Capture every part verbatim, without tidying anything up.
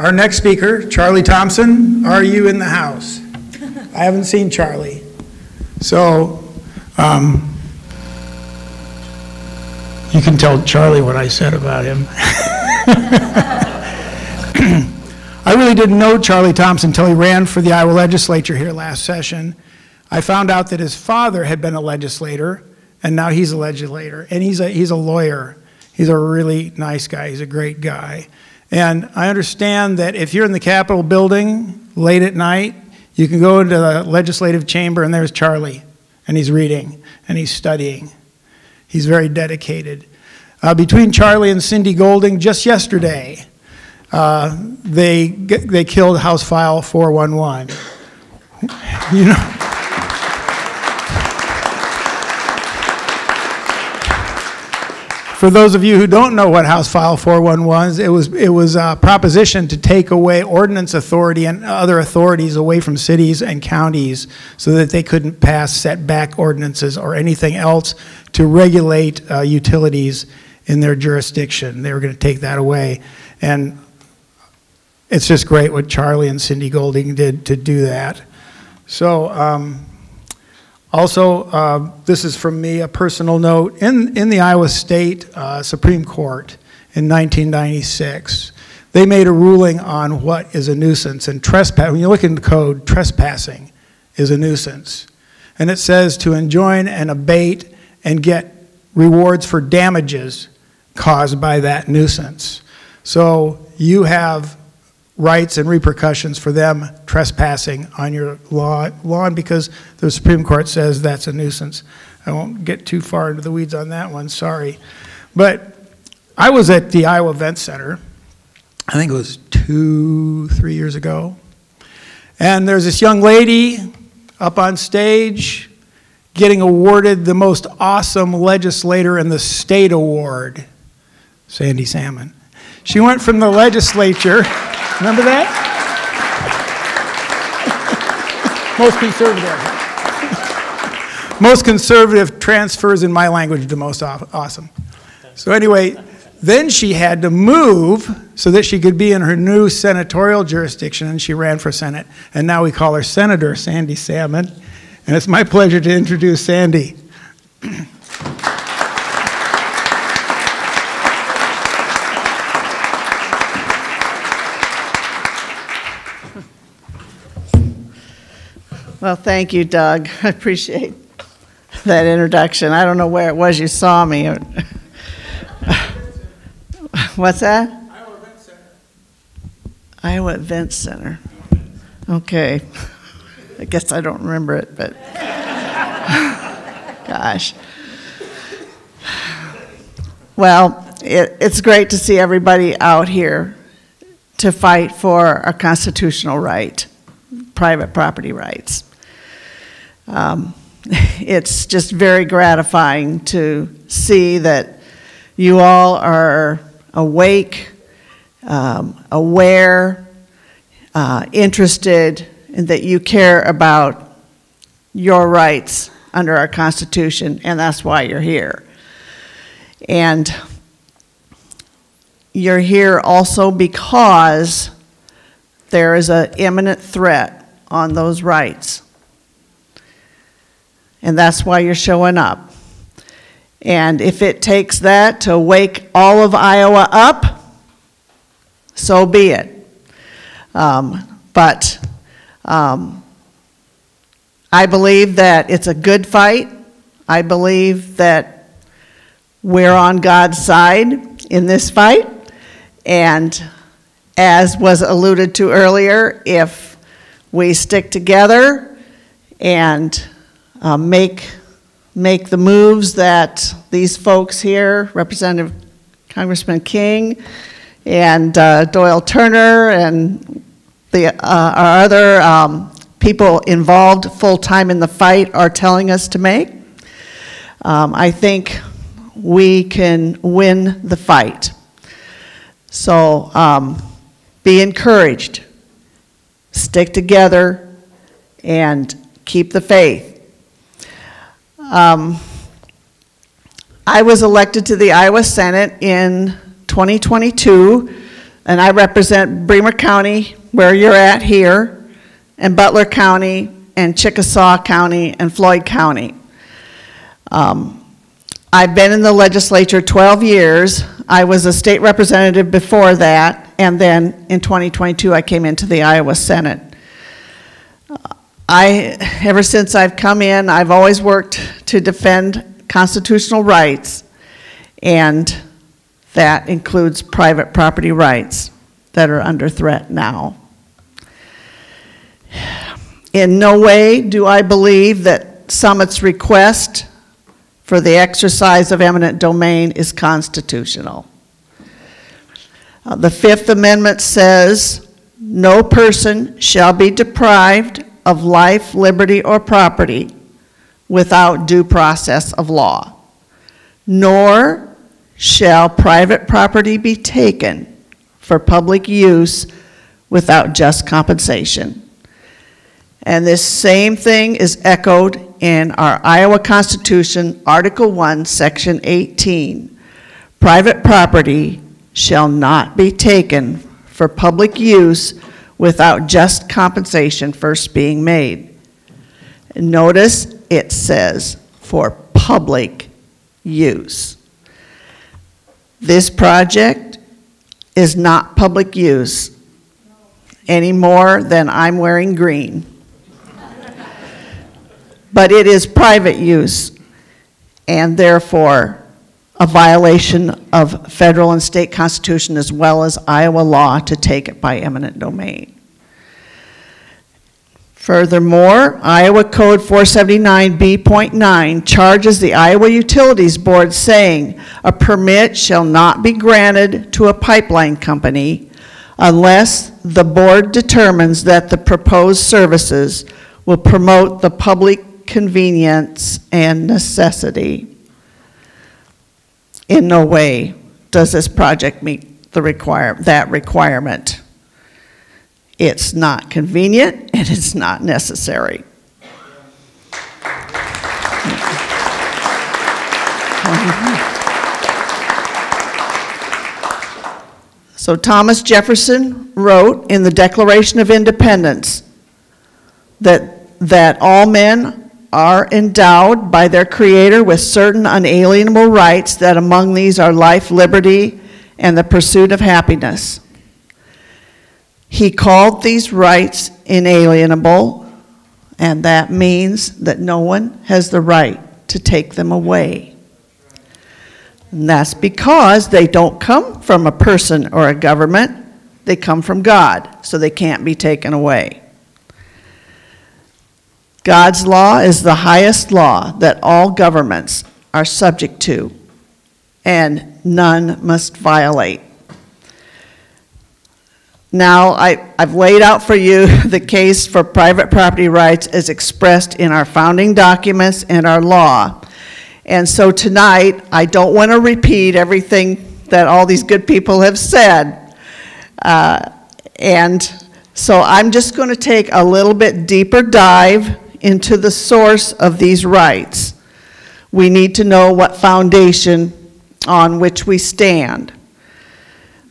Our next speaker, Charlie Thompson, are you in the house? I haven't seen Charlie. So um, you can tell Charlie what I said about him. I really didn't know Charlie Thompson until he ran for the Iowa legislature here last session. I found out that his father had been a legislator, and now he's a legislator, and he's a, he's a lawyer. He's a really nice guy. He's a great guy. And I understand that if you're in the Capitol building late at night, you can go into the legislative chamber, and there's Charlie, and he's reading, and he's studying. He's very dedicated. Uh, between Charlie and Cindy Golding, just yesterday, uh, they, they killed House File four one one. You know. For those of you who don't know what House File four one one is, it was, it was a proposition to take away ordinance authority and other authorities away from cities and counties so that they couldn't pass setback ordinances or anything else to regulate uh, utilities in their jurisdiction. They were going to take that away. And it's just great what Charlie and Cindy Golding did to do that. So. Um, Also, uh, this is from me, a personal note. In, in the Iowa State uh, Supreme Court in nineteen ninety-six, they made a ruling on what is a nuisance. And trespass, when you look in the code, trespassing is a nuisance. And it says to enjoin and abate and get rewards for damages caused by that nuisance. So you have rights and repercussions for them trespassing on your lawn because the Supreme Court says that's a nuisance. I won't get too far into the weeds on that one, sorry. But I was at the Iowa Event Center, I think it was two, three years ago, and there's this young lady up on stage getting awarded the most awesome legislator in the state award, Sandy Salmon. She went from the legislature. Remember that? Most conservative. Most conservative transfers in my language to most awesome. So anyway, then she had to move so that she could be in her new senatorial jurisdiction, and she ran for Senate. And now we call her Senator Sandy Salmon. And it's my pleasure to introduce Sandy. Well, thank you, Doug. I appreciate that introduction. I don't know where it was you saw me. What's that? Iowa Event Center. Iowa Event Center. Okay. I guess I don't remember it, but gosh. Well, it, it's great to see everybody out here to fight for a constitutional right, private property rights. Um, it's just very gratifying to see that you all are awake, um, aware, uh, interested, and that you care about your rights under our Constitution, and that's why you're here. And you're here also because there is an imminent threat on those rights. And that's why you're showing up. And if it takes that to wake all of Iowa up, so be it. Um, but um, I believe that it's a good fight. I believe that we're on God's side in this fight. And as was alluded to earlier, if we stick together and uh, make, make the moves that these folks here, Representative Congressman King and uh, Doyle Turner and the, uh, our other um, people involved full-time in the fight are telling us to make, um, I think we can win the fight. So um, be encouraged. Stick together and keep the faith. Um, I was elected to the Iowa Senate in twenty twenty-two and I represent Bremer County, where you're at here, and Butler County, and Chickasaw County, and Floyd County. Um, I've been in the legislature twelve years. I was a state representative before that, and then in twenty twenty-two I came into the Iowa Senate. I, ever since I've come in, I've always worked to defend constitutional rights, and that includes private property rights that are under threat now. In no way do I believe that Summit's request for the exercise of eminent domain is constitutional. Uh, the Fifth Amendment says, no person shall be deprived of life, liberty, or property without due process of law, nor shall private property be taken for public use without just compensation. And this same thing is echoed in our Iowa Constitution, Article one, Section eighteen. Private property shall not be taken for public use without just compensation first being made. Notice it says for public use. This project is not public use any more than I'm wearing green. But it is private use, and therefore a violation of federal and state constitution as well as Iowa law to take it by eminent domain. Furthermore, Iowa Code four seventy-nine B point nine charges the Iowa Utilities Board saying, a permit shall not be granted to a pipeline company unless the board determines that the proposed services will promote the public convenience and necessity. In no way does this project meet the require, that requirement. It's not convenient and it's not necessary. So Thomas Jefferson wrote in the Declaration of Independence that, that all men are endowed by their Creator with certain unalienable rights, that among these are life, liberty, and the pursuit of happiness. He called these rights inalienable, and that means that no one has the right to take them away. And that's because they don't come from a person or a government, they come from God, so they can't be taken away. God's law is the highest law that all governments are subject to, and none must violate. Now, I, I've laid out for you the case for private property rights as expressed in our founding documents and our law. And so tonight, I don't want to repeat everything that all these good people have said. Uh, and so I'm just going to take a little bit deeper dive into the source of these rights. We need to know what foundation on which we stand.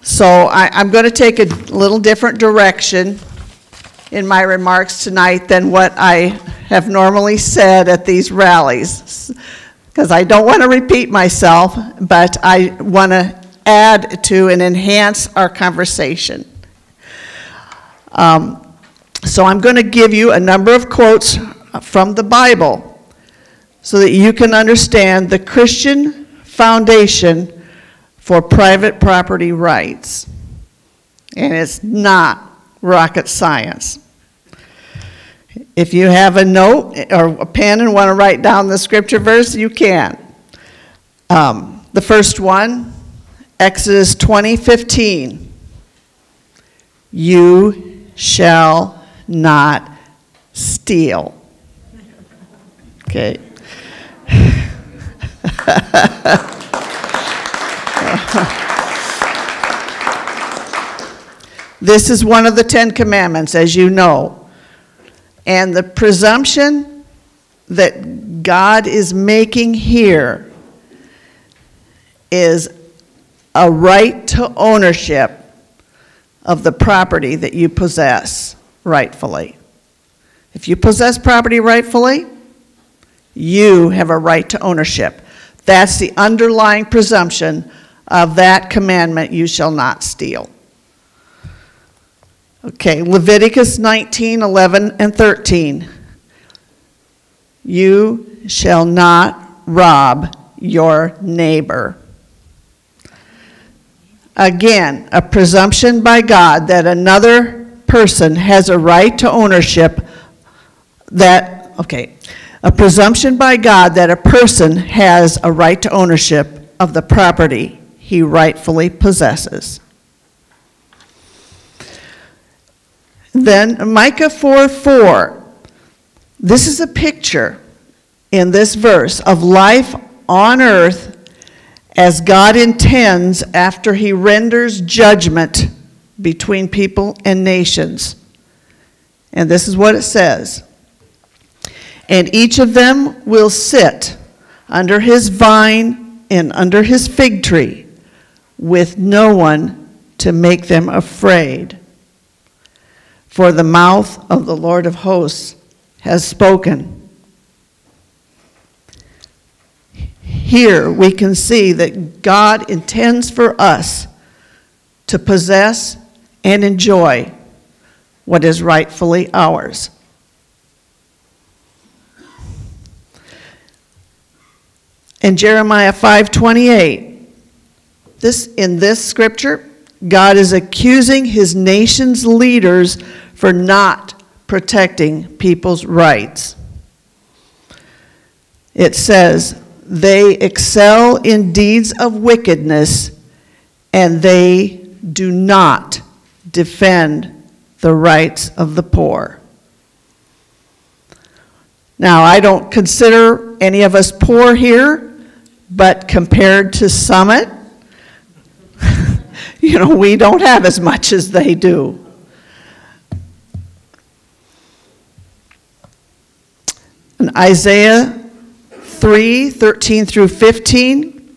So I, I'm going to take a little different direction in my remarks tonight than what I have normally said at these rallies, because I don't want to repeat myself, but I want to add to and enhance our conversation. Um, So I'm going to give you a number of quotes from the Bible so that you can understand the Christian foundation for private property rights. And it's not rocket science. If you have a note or a pen and want to write down the scripture verse, you can. Um, the first one, Exodus twenty fifteen. You shall not steal. Okay. This is one of the Ten Commandments, as you know. And the presumption that God is making here is a right to ownership of the property that you possess rightfully. If you possess property rightfully, you have a right to ownership. That's the underlying presumption of that commandment, you shall not steal. Okay, Leviticus nineteen, eleven, and thirteen. You shall not rob your neighbor. Again, a presumption by God that another person has a right to ownership that, okay, a presumption by God that a person has a right to ownership of the property he rightfully possesses. Then Micah four four. This is a picture in this verse of life on earth as God intends after he renders judgment between people and nations. And this is what it says. And each of them will sit under his vine and under his fig tree with no one to make them afraid. For the mouth of the Lord of hosts has spoken. Here we can see that God intends for us to possess and enjoy what is rightfully ours. In Jeremiah five twenty-eight, this, in this scripture, God is accusing his nation's leaders for not protecting people's rights. It says, they excel in deeds of wickedness, and they do not defend the rights of the poor. Now, I don't consider any of us poor here, but compared to Summit, you know, we don't have as much as they do. In Isaiah three, thirteen through fifteen,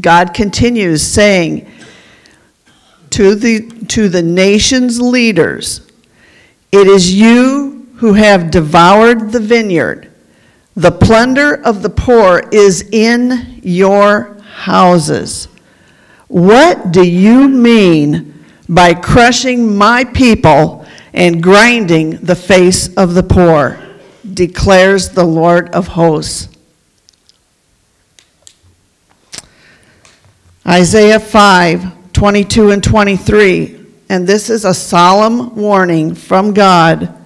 God continues saying to the, to the nation's leaders, it is you who have devoured the vineyard. The plunder of the poor is in your houses. What do you mean by crushing my people and grinding the face of the poor? Declares the Lord of hosts. Isaiah five, twenty-two and twenty-three, and this is a solemn warning from God.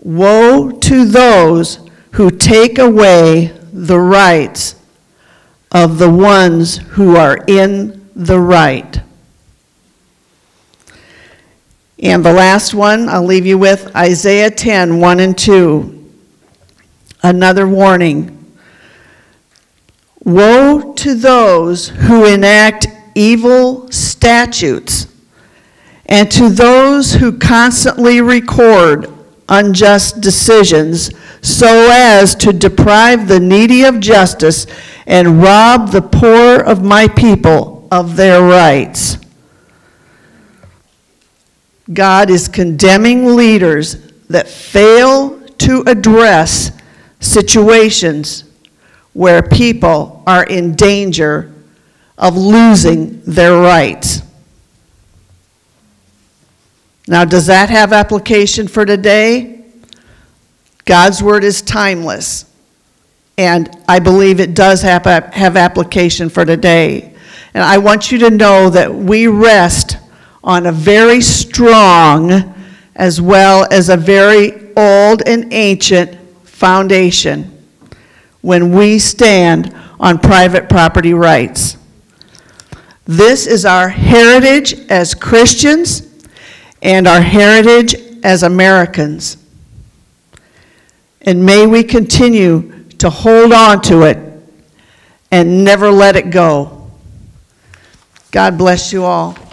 Woe to those who take away the rights of the ones who are in the right. And the last one I'll leave you with, Isaiah ten, one and two. Another warning. Woe to those who enact evil statutes and to those who constantly record unjust decisions so as to deprive the needy of justice and rob the poor of my people of their rights. God is condemning leaders that fail to address situations where people are in danger of losing their rights. Now, does that have application for today? God's word is timeless, and I believe it does have, have application for today. And I want you to know that we rest on a very strong as well as a very old and ancient foundation when we stand on private property rights. This is our heritage as Christians and our heritage as Americans. And may we continue to hold on to it and never let it go. God bless you all.